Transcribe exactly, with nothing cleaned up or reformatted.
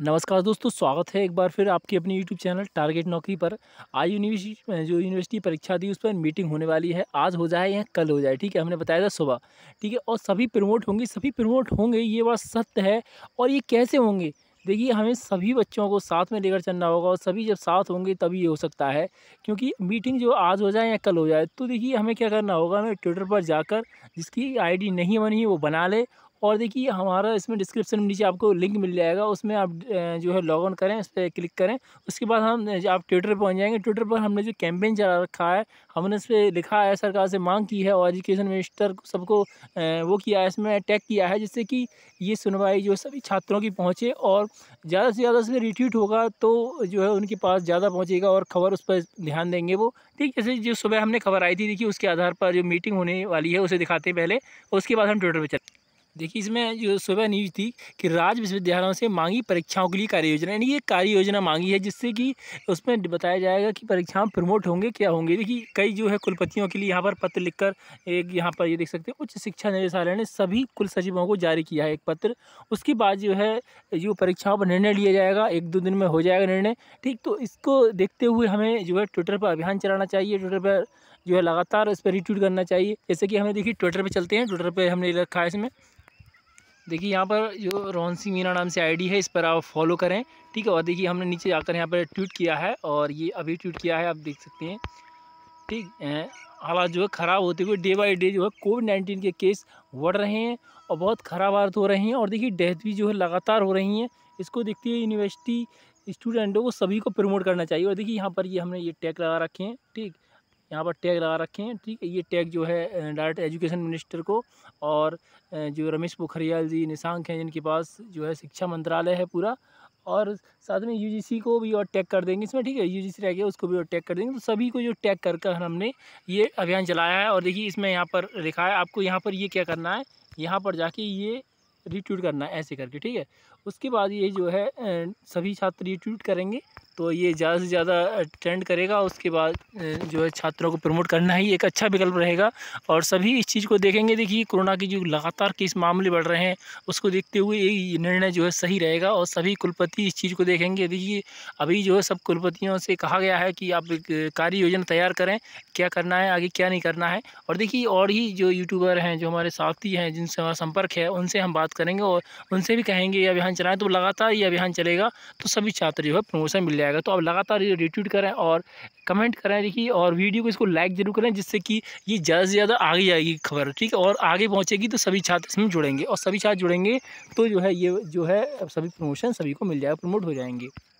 नमस्कार दोस्तों, स्वागत है एक बार फिर आपके अपने यूट्यूब चैनल टारगेट नौकरी पर। आज यूनिवर्सिटी जो यूनिवर्सिटी परीक्षा दी उस पर मीटिंग होने वाली है। आज हो जाए या कल हो जाए, ठीक है, हमने बताया था सुबह, ठीक है। और सभी प्रमोट होंगे, सभी प्रमोट होंगे, ये बात सत्य है। और ये कैसे होंगे, देखिए, हमें सभी बच्चों को साथ में लेकर चलना होगा और सभी जब साथ होंगे तभी ये हो सकता है। क्योंकि मीटिंग जो आज हो जाए या कल हो जाए, तो देखिए हमें क्या करना होगा, हमें ट्विटर पर जाकर जिसकी आई डी नहीं बनी वो बना ले। और देखिए हमारा इसमें डिस्क्रिप्शन में नीचे आपको लिंक मिल जाएगा, उसमें आप जो है लॉग ऑन करें, उस पर क्लिक करें। उसके बाद हम आप ट्विटर पर पहुँच जाएंगे। ट्विटर पर हमने जो कैंपेन चला रखा है, हमने इस पर लिखा है, सरकार से मांग की है और एजुकेशन मिनिस्टर सबको वो किया है, इसमें टैग किया है, जिससे कि ये सुनवाई जो सभी छात्रों की पहुँचे और ज़्यादा से ज़्यादा इसमें रिट्वीट होगा तो जो है उनके पास ज़्यादा पहुँचेगा और खबर उस पर ध्यान देंगे वो, ठीक। जैसे जो सुबह हमने खबर आई थी, देखिए उसके आधार पर जो मीटिंग होने वाली है उसे दिखाते हैं पहले, उसके बाद हम ट्विटर पर चलते। देखिए इसमें जो सुबह न्यूज़ थी कि राज्य विश्वविद्यालयों से मांगी परीक्षाओं के लिए कार्य योजना, यानी ये कार्य योजना मांगी है जिससे कि उसमें बताया जाएगा कि परीक्षाएं प्रमोट होंगे क्या होंगे। देखिए कई जो है कुलपतियों के लिए यहाँ पर पत्र लिखकर, एक यहाँ पर ये देख सकते हैं, उच्च शिक्षा निदेशालय ने सभी कुल सचिवों को जारी किया है एक पत्र। उसके बाद जो है जो परीक्षाओं पर निर्णय लिया जाएगा, एक दो दिन में हो जाएगा निर्णय, ठीक। तो इसको देखते हुए हमें जो है ट्विटर पर अभियान चलाना चाहिए, ट्विटर पर जो है लगातार इस पर रिट्वीट करना चाहिए। जैसे कि हमें देखिए ट्विटर पर चलते हैं, ट्विटर पर हमने रखा है, इसमें देखिए यहाँ पर जो रोहन सिंह मीना नाम से आईडी है, इस पर आप फॉलो करें, ठीक है। और देखिए हमने नीचे जाकर यहाँ पर ट्वीट किया है और ये अभी ट्वीट किया है, आप देख सकते हैं, ठीक। हालात जो है ख़राब होते हुए डे बाय डे जो है कोविड नाइन्टीन के केस बढ़ रहे हैं और बहुत ख़राब हालत हो रही हैं। और देखिए डेथ भी जो है लगातार हो रही हैं। इसको देखते हुए यूनिवर्सिटी स्टूडेंटों को सभी को प्रमोट करना चाहिए। और देखिए यहाँ पर ये हमने ये टैग लगा रखे हैं, ठीक, यहाँ पर टैग लगा रखे हैं, ठीक है। ये टैग जो है डायरेक्ट एजुकेशन मिनिस्टर को और जो रमेश पोखरियाल जी निशांक हैं, जिनके पास जो है शिक्षा मंत्रालय है पूरा, और साथ में यूजीसी को भी और टैग कर देंगे इसमें, ठीक है। यूजीसी रह गया, उसको भी और टैग कर देंगे। तो सभी को जो टैग कर कर हमने ये अभियान चलाया है। और देखिए इसमें यहाँ पर लिखा है, आपको यहाँ पर ये क्या करना है, यहाँ पर जाके ये रिट्वीट करना है ऐसे करके, ठीक है। उसके बाद ये जो है सभी छात्र रिट्वीट करेंगे तो ये ज़्यादा से ज़्यादा ट्रेंड करेगा। उसके बाद जो है छात्रों को प्रमोट करना ही एक अच्छा विकल्प रहेगा और सभी इस चीज़ को देखेंगे। देखिए कोरोना के जो लगातार केस मामले बढ़ रहे हैं उसको देखते हुए ये निर्णय जो है सही रहेगा और सभी कुलपति इस चीज़ को देखेंगे। देखिए अभी जो है सब कुलपतियों से कहा गया है कि आप एक कार्य योजना तैयार करें, क्या करना है आगे, क्या नहीं करना है। और देखिए और ही जो यूट्यूबर हैं, जो हमारे साथी हैं, जिनसे हमारा संपर्क है, उनसे हम बात करेंगे और उनसे भी कहेंगे ये अभियान चलाएँ। तो लगातार ये अभियान चलेगा तो सभी छात्र जो है प्रमोशन मिल जाएगा। तो आप लगातार ये रिट्वीट करें और कमेंट करें, देखिए, और वीडियो को इसको लाइक जरूर करें, जिससे कि ये ज़्यादा से ज़्यादा आगे जाएगी खबर, ठीक है। और आगे पहुंचेगी तो सभी छात्र इसमें जुड़ेंगे और सभी छात्र जुड़ेंगे तो जो है ये जो है सभी प्रमोशन सभी को मिल जाएगा, प्रमोट हो जाएंगे।